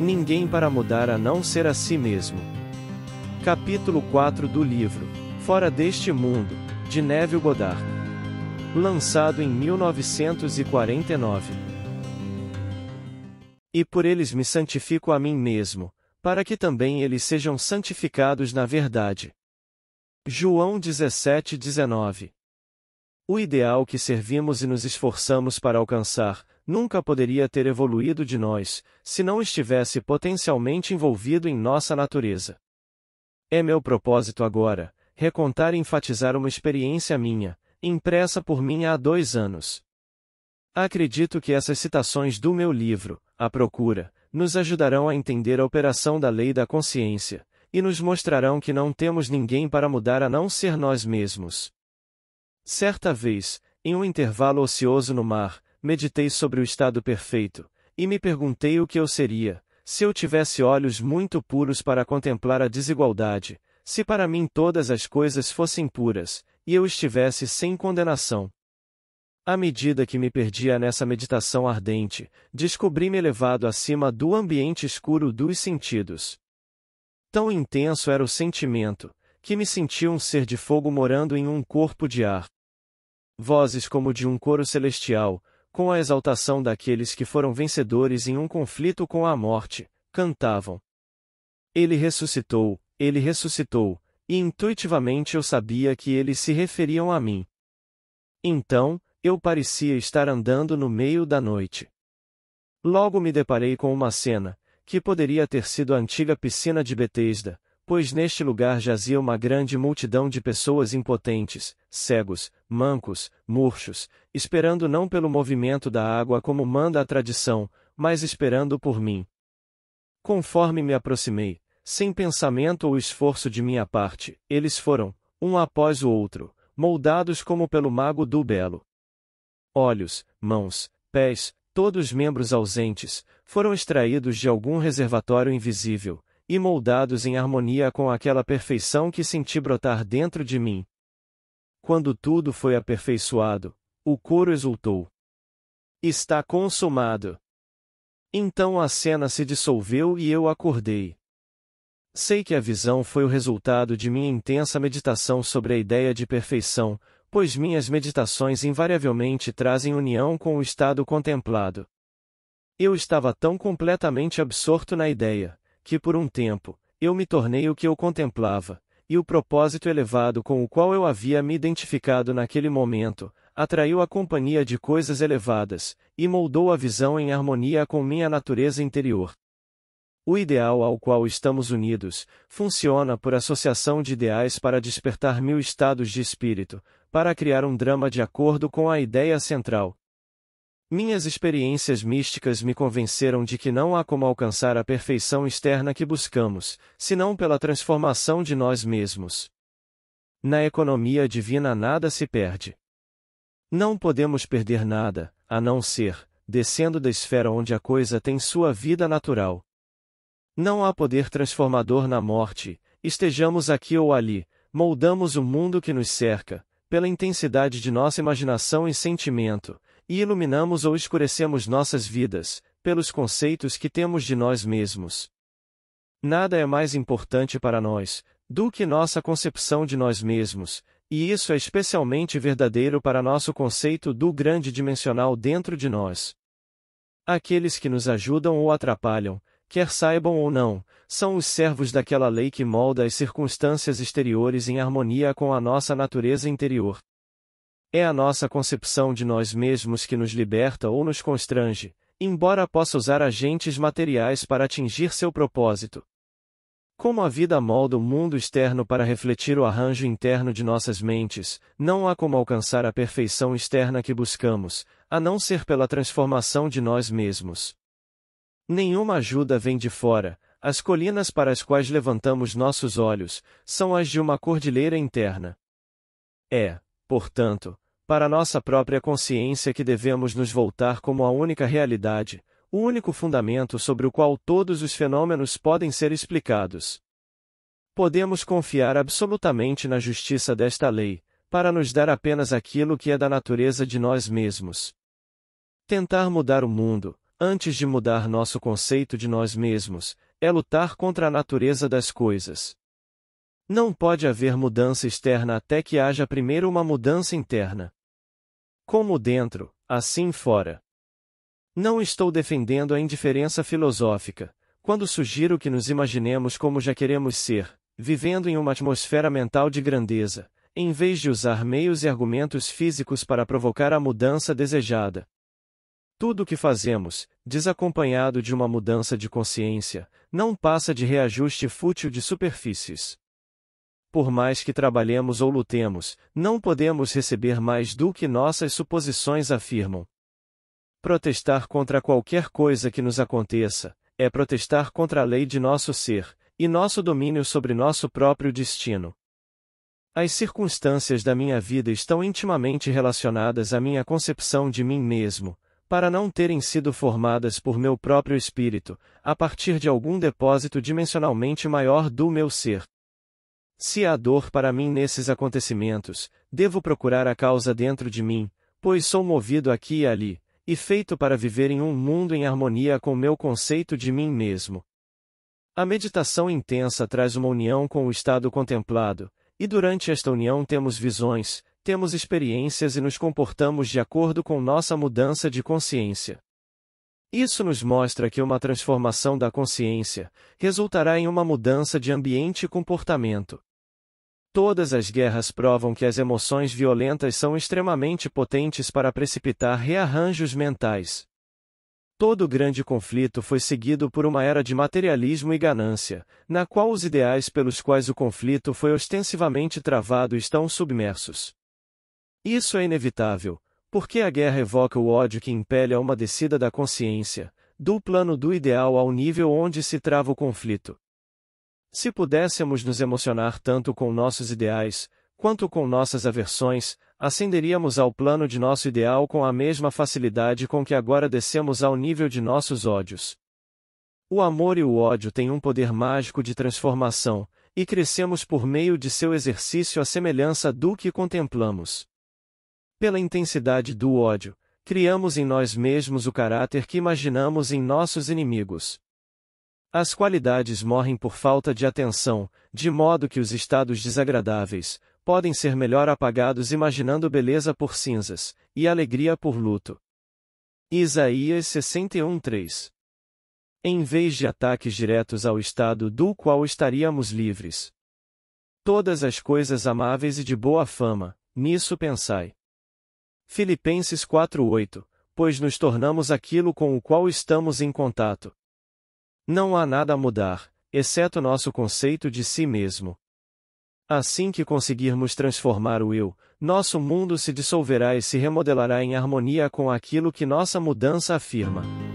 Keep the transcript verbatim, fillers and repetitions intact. Ninguém para mudar a não ser a si mesmo. Capítulo quatro do livro Fora deste Mundo, de Neville Goddard. Lançado em mil novecentos e quarenta e nove. E por eles me santifico a mim mesmo, para que também eles sejam santificados na verdade. João dezessete, dezenove. O ideal que servimos e nos esforçamos para alcançar, nunca poderia ter evoluído de nós, se não estivesse potencialmente envolvido em nossa natureza. É meu propósito agora, recontar e enfatizar uma experiência minha, impressa por mim há dois anos. Acredito que essas citações do meu livro, A Procura, nos ajudarão a entender a operação da lei da consciência, e nos mostrarão que não temos ninguém para mudar a não ser nós mesmos. Certa vez, em um intervalo ocioso no mar, meditei sobre o estado perfeito, e me perguntei o que eu seria, se eu tivesse olhos muito puros para contemplar a desigualdade, se para mim todas as coisas fossem puras, e eu estivesse sem condenação. À medida que me perdia nessa meditação ardente, descobri-me elevado acima do ambiente escuro dos sentidos. Tão intenso era o sentimento, que me senti um ser de fogo morando em um corpo de ar. Vozes como de um coro celestial, com a exaltação daqueles que foram vencedores em um conflito com a morte, cantavam. Ele ressuscitou, ele ressuscitou, e intuitivamente eu sabia que eles se referiam a mim. Então, eu parecia estar andando no meio da noite. Logo me deparei com uma cena, que poderia ter sido a antiga piscina de Betesda, pois neste lugar jazia uma grande multidão de pessoas impotentes, cegos, mancos, murchos, esperando não pelo movimento da água como manda a tradição, mas esperando por mim. Conforme me aproximei, sem pensamento ou esforço de minha parte, eles foram, um após o outro, moldados como pelo mago do belo. Olhos, mãos, pés, todos membros ausentes, foram extraídos de algum reservatório invisível, e moldados em harmonia com aquela perfeição que senti brotar dentro de mim. Quando tudo foi aperfeiçoado, o coro exultou. Está consumado! Então a cena se dissolveu e eu acordei. Sei que a visão foi o resultado de minha intensa meditação sobre a ideia de perfeição, pois minhas meditações invariavelmente trazem união com o estado contemplado. Eu estava tão completamente absorto na ideia, que por um tempo, eu me tornei o que eu contemplava, e o propósito elevado com o qual eu havia me identificado naquele momento, atraiu a companhia de coisas elevadas, e moldou a visão em harmonia com minha natureza interior. O ideal ao qual estamos unidos, funciona por associação de ideais para despertar mil estados de espírito, para criar um drama de acordo com a ideia central. Minhas experiências místicas me convenceram de que não há como alcançar a perfeição externa que buscamos, senão pela transformação de nós mesmos. Na economia divina nada se perde. Não podemos perder nada, a não ser, descendo da esfera onde a coisa tem sua vida natural. Não há poder transformador na morte, estejamos aqui ou ali, moldamos o mundo que nos cerca, pela intensidade de nossa imaginação e sentimento, e iluminamos ou escurecemos nossas vidas, pelos conceitos que temos de nós mesmos. Nada é mais importante para nós, do que nossa concepção de nós mesmos, e isso é especialmente verdadeiro para nosso conceito do grande dimensional dentro de nós. Aqueles que nos ajudam ou atrapalham, quer saibam ou não, são os servos daquela lei que molda as circunstâncias exteriores em harmonia com a nossa natureza interior. É a nossa concepção de nós mesmos que nos liberta ou nos constrange, embora possa usar agentes materiais para atingir seu propósito. Como a vida molda o mundo externo para refletir o arranjo interno de nossas mentes, não há como alcançar a perfeição externa que buscamos, a não ser pela transformação de nós mesmos. Nenhuma ajuda vem de fora, as colinas para as quais levantamos nossos olhos, são as de uma cordilheira interna. É, portanto, para nossa própria consciência que devemos nos voltar como a única realidade, o único fundamento sobre o qual todos os fenômenos podem ser explicados. Podemos confiar absolutamente na justiça desta lei, para nos dar apenas aquilo que é da natureza de nós mesmos. Tentar mudar o mundo, antes de mudar nosso conceito de nós mesmos, é lutar contra a natureza das coisas. Não pode haver mudança externa até que haja primeiro uma mudança interna. Como dentro, assim fora. Não estou defendendo a indiferença filosófica, quando sugiro que nos imaginemos como já queremos ser, vivendo em uma atmosfera mental de grandeza, em vez de usar meios e argumentos físicos para provocar a mudança desejada. Tudo o que fazemos, desacompanhado de uma mudança de consciência, não passa de reajuste fútil de superfícies. Por mais que trabalhemos ou lutemos, não podemos receber mais do que nossas suposições afirmam. Protestar contra qualquer coisa que nos aconteça, é protestar contra a lei de nosso ser, e nosso domínio sobre nosso próprio destino. As circunstâncias da minha vida estão intimamente relacionadas à minha concepção de mim mesmo, para não terem sido formadas por meu próprio espírito, a partir de algum depósito dimensionalmente maior do meu ser. Se há dor para mim nesses acontecimentos, devo procurar a causa dentro de mim, pois sou movido aqui e ali, e feito para viver em um mundo em harmonia com meu conceito de mim mesmo. A meditação intensa traz uma união com o estado contemplado, e durante esta união temos visões, temos experiências e nos comportamos de acordo com nossa mudança de consciência. Isso nos mostra que uma transformação da consciência resultará em uma mudança de ambiente e comportamento. Todas as guerras provam que as emoções violentas são extremamente potentes para precipitar rearranjos mentais. Todo grande conflito foi seguido por uma era de materialismo e ganância, na qual os ideais pelos quais o conflito foi ostensivamente travado estão submersos. Isso é inevitável, porque a guerra evoca o ódio que impele a uma descida da consciência, do plano do ideal ao nível onde se trava o conflito. Se pudéssemos nos emocionar tanto com nossos ideais, quanto com nossas aversões, ascenderíamos ao plano de nosso ideal com a mesma facilidade com que agora descemos ao nível de nossos ódios. O amor e o ódio têm um poder mágico de transformação, e crescemos por meio de seu exercício à semelhança do que contemplamos. Pela intensidade do ódio, criamos em nós mesmos o caráter que imaginamos em nossos inimigos. As qualidades morrem por falta de atenção, de modo que os estados desagradáveis podem ser melhor apagados imaginando beleza por cinzas, e alegria por luto. Isaías sessenta e um, três. Em vez de ataques diretos ao estado do qual estaríamos livres. Todas as coisas amáveis e de boa fama, nisso pensai. Filipenses quatro, oito, pois nos tornamos aquilo com o qual estamos em contato. Não há nada a mudar, exceto nosso conceito de si mesmo. Assim que conseguirmos transformar o eu, nosso mundo se dissolverá e se remodelará em harmonia com aquilo que nossa mudança afirma.